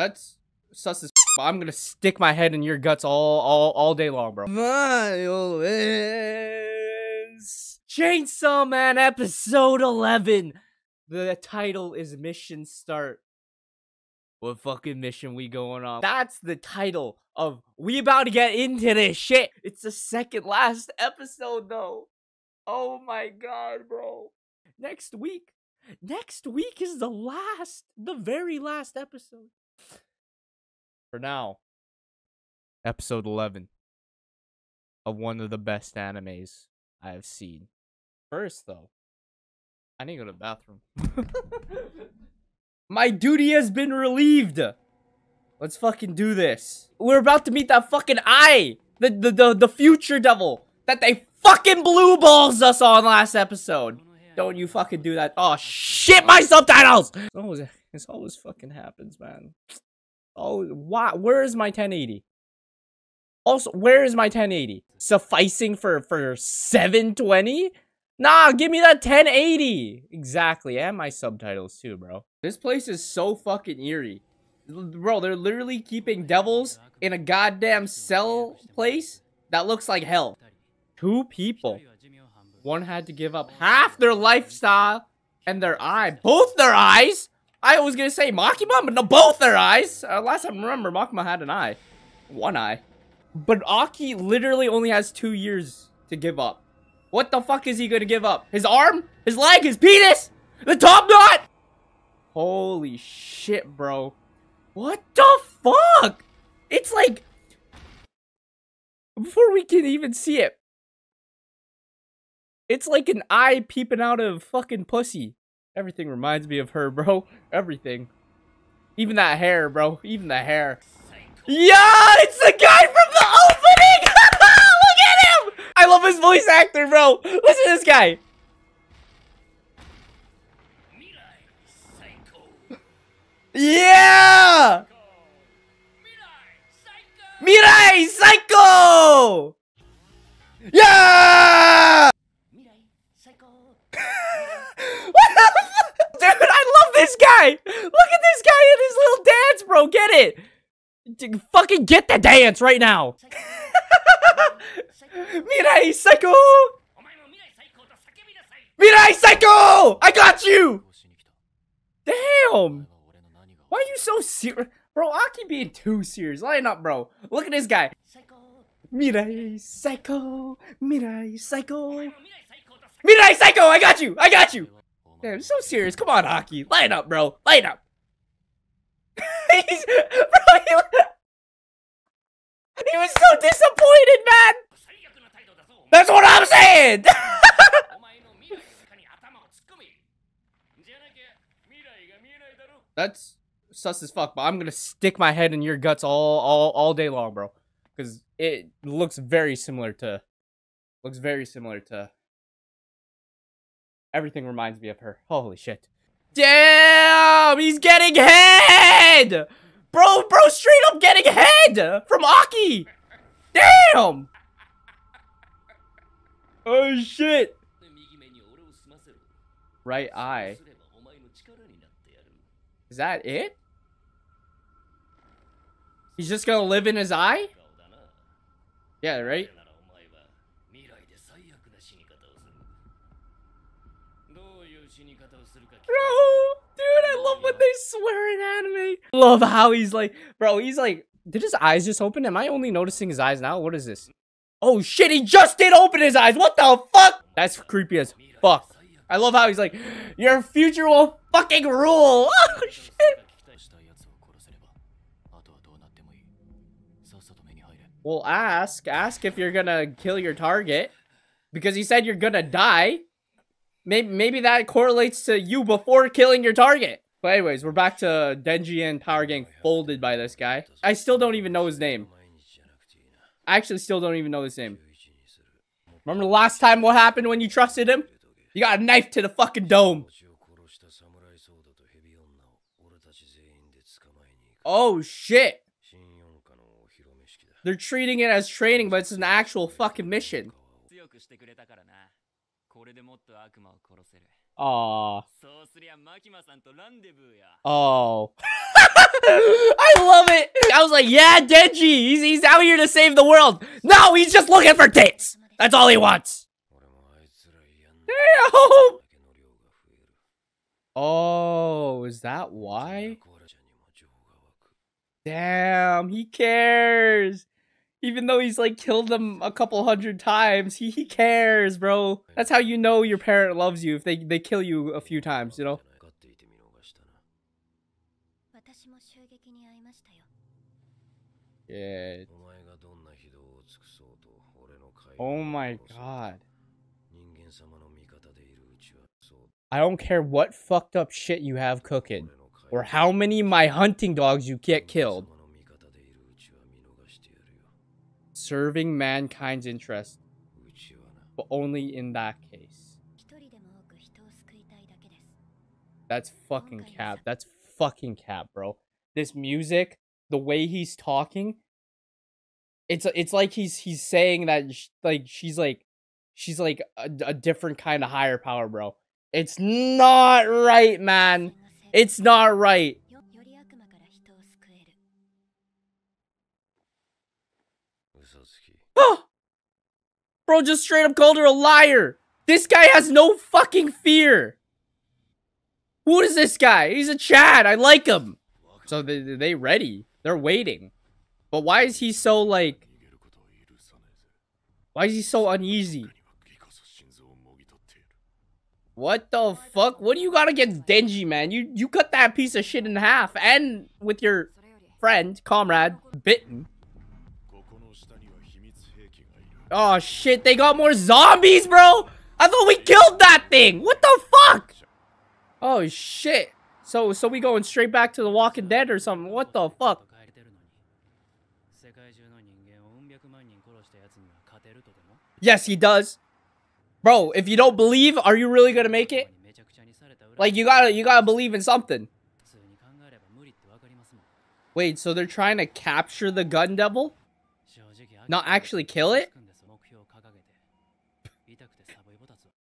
That's sus as f. I'm gonna stick my head in your guts all day long, bro. Violence. Chainsaw Man episode 11. The title is Mission Start. What fucking mission we going on? That's the title of we about to get into this shit. It's the second last episode though. Oh my god, bro. Next week is the very last episode. For now, episode 11 of one of the best animes I have seen. First though, I need to go to the bathroom. My duty has been relieved. Let's fucking do this. We're about to meet that fucking eye, the future devil that they fucking blue balls us on last episode. Don't you fucking do that. Oh shit, my subtitles! This always fucking happens, man. Oh, why? Where is my 1080? Also, where is my 1080? Sufficing for 720? Nah, give me that 1080! Exactly, and my subtitles too, bro. This place is so fucking eerie. Bro, they're literally keeping devils in a goddamn cell place that looks like hell. Two people. One had to give up half their lifestyle and their eye. Both their eyes? I was gonna say Makima, but no, both their eyes. Last time I remember, Makima had an eye. One eye. But Aki literally only has 2 years to give up. What the fuck is he gonna give up? His arm? His leg? His penis? The top knot? Holy shit, bro. What the fuck? It's like... Before we can even see it. It's like an eye peeping out of fucking pussy. Everything reminds me of her, bro. Everything. Even that hair, bro. Even the hair. Yeah, it's the guy from the opening! Look at him! I love his voice actor, bro. Listen to this guy. Yeah! Mirai Psycho! Yeah! Dude, I love this guy! Look at this guy and his little dance, bro! Get it! Dude, fucking get the dance right now! Mirai Psycho! Mirai Psycho! I got you! Damn! Why are you so serious? Bro, Aki being too serious. Line up, bro. Look at this guy. Mirai Psycho! Mirai Psycho! Mirai Psycho! I got you! I got you! Damn, so serious. Come on, Aki. Line up, bro. Line up. He was so disappointed, man. That's what I'm saying. That's sus as fuck, but I'm gonna stick my head in your guts all day long, bro. Because it looks very similar to. Everything reminds me of her. Holy shit. Damn! He's getting head! Bro, straight up getting head! From Aki! Damn! Oh shit! Right eye. Is that it? He's just gonna live in his eye? Yeah, right? Bro, dude, I love what they swear in anime. Love how he's like, bro, he's like, did his eyes just open? Am I only noticing his eyes now? What is this? Oh shit, he just did open his eyes. What the fuck? That's creepy as fuck. I love how he's like, your future will fucking rule. Oh shit. Well, ask if you're gonna kill your target because he said you're gonna die. Maybe that correlates to you before killing your target. But anyways, we're back to Denji and Power Gang folded by this guy. I still don't even know his name. I actually still don't even know his name. Remember the last time what happened when you trusted him? You got a knife to the fucking dome. Oh shit. They're treating it as training, but it's an actual fucking mission. Aww. Oh. I love it. I was like, yeah, Denji, he's out here to save the world. No, he's just looking for tits. That's all he wants. Damn. Oh, is that why? Damn, he cares. Even though he's like killed them a couple hundred times, he cares, bro. That's how you know your parent loves you, if they kill you a few times, you know? Yeah. Oh my god. I don't care what fucked up shit you have cooking, or how many of my hunting dogs you get killed. Serving mankind's interest, but only in that case. That's fucking cap. That's fucking cap, bro. This music, the way he's talking, it's like he's saying that like she's like a different kind of higher power, bro. It's not right, man. It's not right. Bro just straight up called her a liar. This guy has no fucking fear. Who is this guy? He's a Chad. I like him. So they ready. They're waiting. But why is he so like... Why is he so uneasy? What the fuck? What do you got against Denji, man? You cut that piece of shit in half, and with your friend, comrade, bitten. Oh shit, they got more zombies, bro! I thought we killed that thing! What the fuck? Oh shit. So we going straight back to The Walking Dead or something. What the fuck? Yes, he does. Bro, if you don't believe, are you really gonna make it? Like, you gotta believe in something. Wait, so they're trying to capture the Gun Devil? Not actually kill it?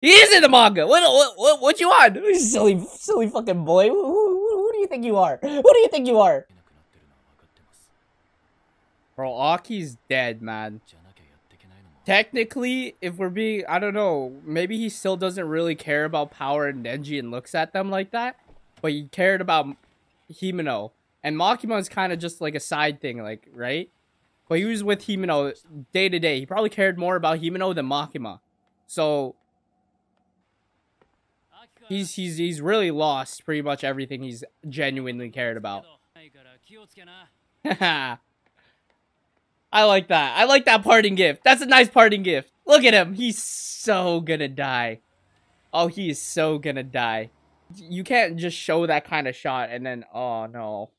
He is in the manga! What you on? Silly fucking boy. Who do you think you are? Who do you think you are? Bro, Aki's dead, man. Technically, if we're being, I don't know, maybe he still doesn't really care about Power and Denji and looks at them like that. But he cared about Himeno. And Makima is kind of just like a side thing, like, right? But he was with Himeno day to day. He probably cared more about Himeno than Makima. So, he's really lost pretty much everything he's genuinely cared about. Haha. I like that. I like that parting gift. That's a nice parting gift. Look at him. He's so gonna die. Oh, he is so gonna die. You can't just show that kind of shot and then, oh no.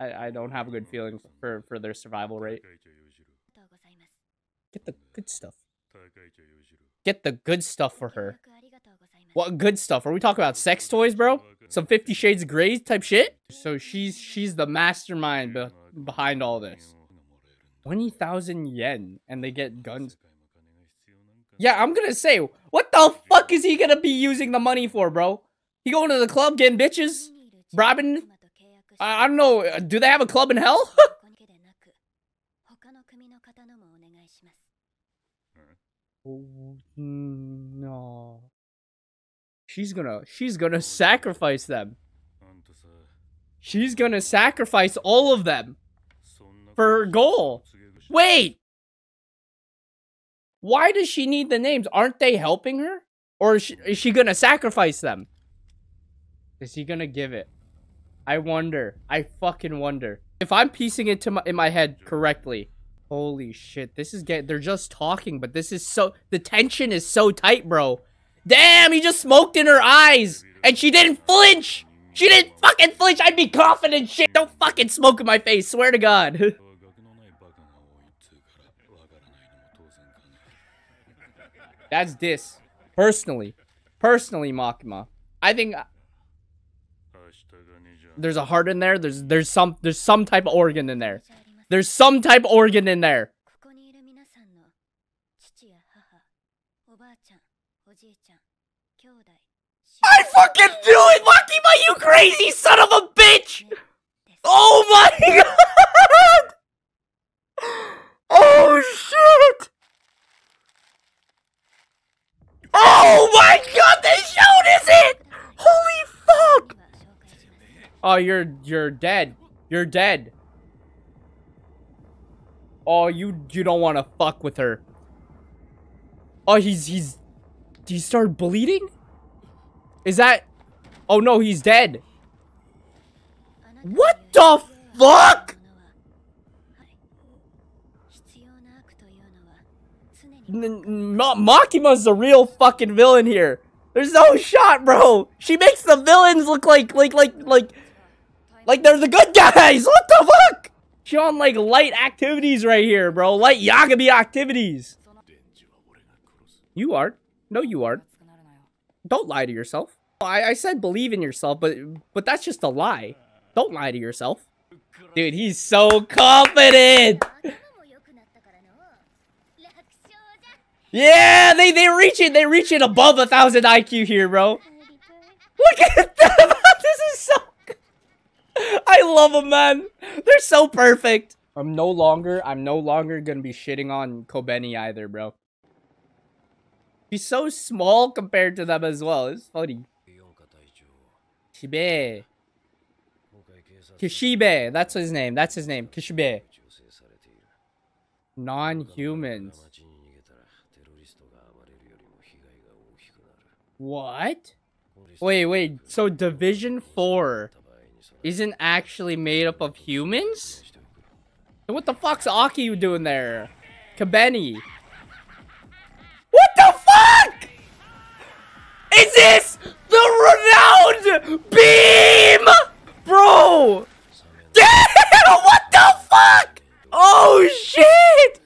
I don't have a good feeling for their survival rate. Get the good stuff. Get the good stuff for her. What good stuff? Are we talking about sex toys, bro? Some 50 Shades of Grey type shit? So she's the mastermind behind all this. 20,000 yen, and they get guns. Yeah, I'm gonna say, what the fuck is he gonna be using the money for, bro? He going to the club, getting bitches? Bribing? I don't know, do they have a club in hell? Oh, no. She's gonna sacrifice them. She's gonna sacrifice all of them. For her goal. Wait! Why does she need the names? Aren't they helping her? Or is she gonna sacrifice them? Is he gonna give it? I wonder. I fucking wonder. If I'm piecing it in my head correctly. Holy shit. This is getting... They're just talking, but this is so... The tension is so tight, bro. Damn, he just smoked in her eyes! And she didn't flinch! She didn't fucking flinch! I'd be coughing and shit! Don't fucking smoke in my face, swear to God. That's this. Personally, Makima. I think there's a heart in there. There's some type of organ in there. There's some type of organ in there. I fucking knew it, Makima, you crazy son of a bitch! Oh my god! Oh shit! Oh my god! They showed us it! Holy fuck! Oh, you're dead. You're dead. Oh, you don't want to fuck with her. Oh, he started bleeding? Is that? Oh no, he's dead. What the fuck? Makima's the real fucking villain here. There's no shot, bro. She makes the villains look like they're the good guys. What the fuck? She on like light activities right here, bro. Light Yagami activities. You are. No, you aren't. Don't lie to yourself. I said believe in yourself, but that's just a lie. Don't lie to yourself. Dude, he's so confident. Yeah, they reach it above 1,000 IQ here, bro. Look at them. This is so good. I love them, man. They're so perfect. I'm no longer gonna be shitting on Kobeni either, bro. She's so small compared to them as well. It's funny. Kishibe. Kishibe. That's his name. That's his name. Kishibe. Non-humans. What? Wait. So Division 4 isn't actually made up of humans? Then what the fuck's Aki doing there? Kobeni. What the fuck? Is this the renowned beam? Bro! Damn! What the fuck? Oh shit!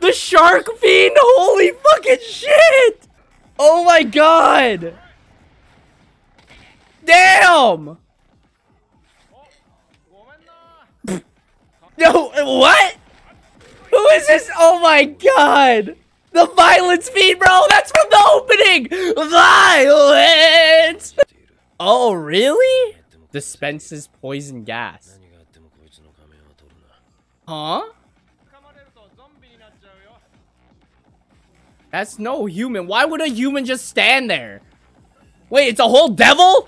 The shark fiend? Holy fucking shit! Oh my god! Damn! No, what? Who is this? Oh my god! The Violence feed, bro! That's from the opening! Violence! Oh, really? Dispenses poison gas. Huh? That's no human. Why would a human just stand there? Wait, it's a whole devil?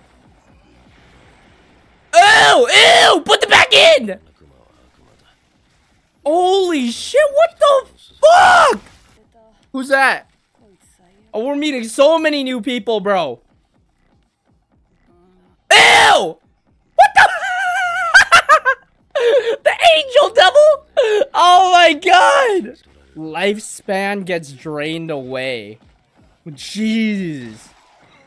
Ew! Put them back in! Holy shit, what the fuck? Who's that? Oh, we're meeting so many new people, bro. Ew! What the? The angel devil? Oh my god! Lifespan gets drained away. Jesus.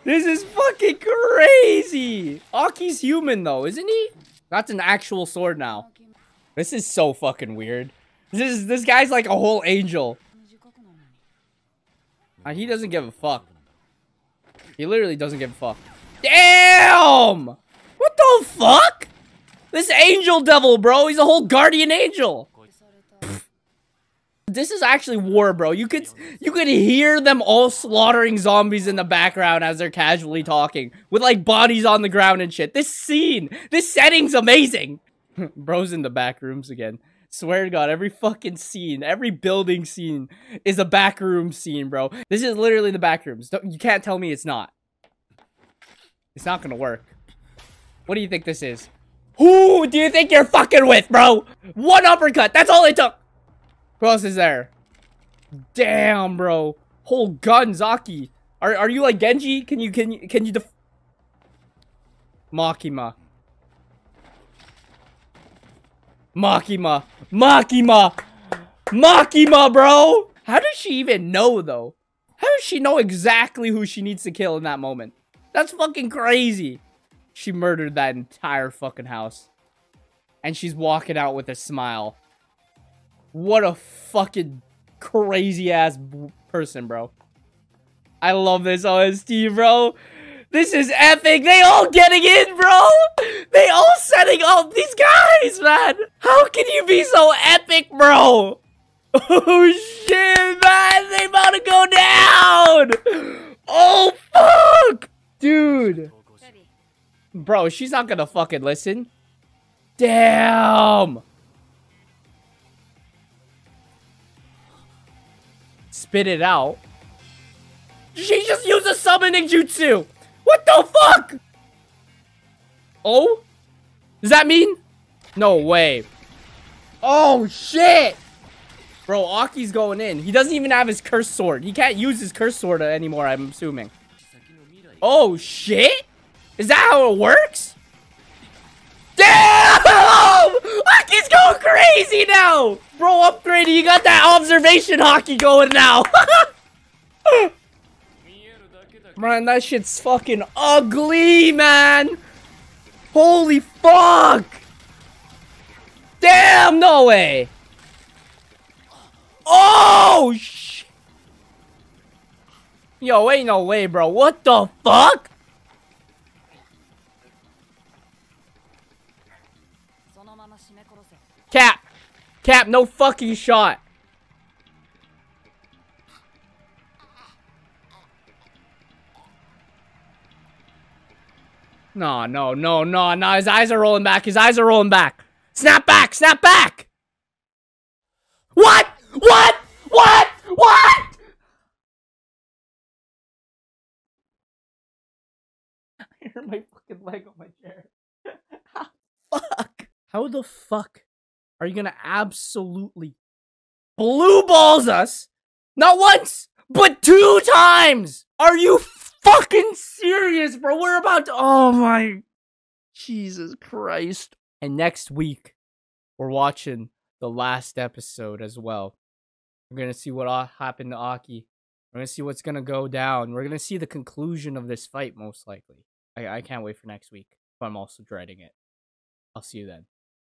This is fucking crazy. Aki's human though, isn't he? That's an actual sword now. This is so fucking weird. This guy's like a whole angel. He doesn't give a fuck. He literally doesn't give a fuck. Damn! What the fuck? This angel devil, bro. He's a whole guardian angel. Pfft. This is actually war, bro. You could hear them all slaughtering zombies in the background as they're casually talking. With like bodies on the ground and shit. This setting's amazing. Bro's in the back rooms again. Swear to god, every fucking scene, every building scene is a back room scene, bro. This is literally the back rooms. You can't tell me it's not. It's not gonna work. What do you think this is? Who do you think you're fucking with, bro? One uppercut, that's all it took. Who else is there? Damn, bro. Whole Gunzaki. Are you like Denji? Can you def Makima. Makima, bro! How does she even know, though? How does she know exactly who she needs to kill in that moment? That's fucking crazy. She murdered that entire fucking house. And she's walking out with a smile. What a fucking crazy-ass person, bro. I love this OST, bro. This is epic. They all getting in, bro. They all setting up these guys, man. How can you be so epic, bro? Oh, shit, man. They about to go down. Oh, fuck. Dude. Bro, she's not gonna fucking listen. Damn! Spit it out. She just used a summoning jutsu! What the fuck?! Oh? Does that mean? No way. Oh shit! Bro, Aki's going in. He doesn't even have his curse sword. He can't use his curse sword anymore, I'm assuming. Oh shit! Is that how it works? Damn! Aki's going crazy now! Bro, upgraded. You got that observation Aki going now. Man, that shit's fucking ugly, man. Holy fuck! Damn, no way! Oh, shit! Yo, ain't no way, bro. What the fuck? Cap! Cap, no fucking shot! No, no, no, no, no, his eyes are rolling back, his eyes are rolling back. Snap back, snap back! What? What? What? What? I hurt my fucking leg on my chair. Fuck! How the fuck are you gonna absolutely blue balls us? Not once, but 2 times! Are you fucking serious, bro? We're about to... Oh my... Jesus Christ. And next week, we're watching the last episode as well. We're going to see what happened to Aki. We're going to see what's going to go down. We're going to see the conclusion of this fight, most likely. I can't wait for next week. But I'm also dreading it. I'll see you then.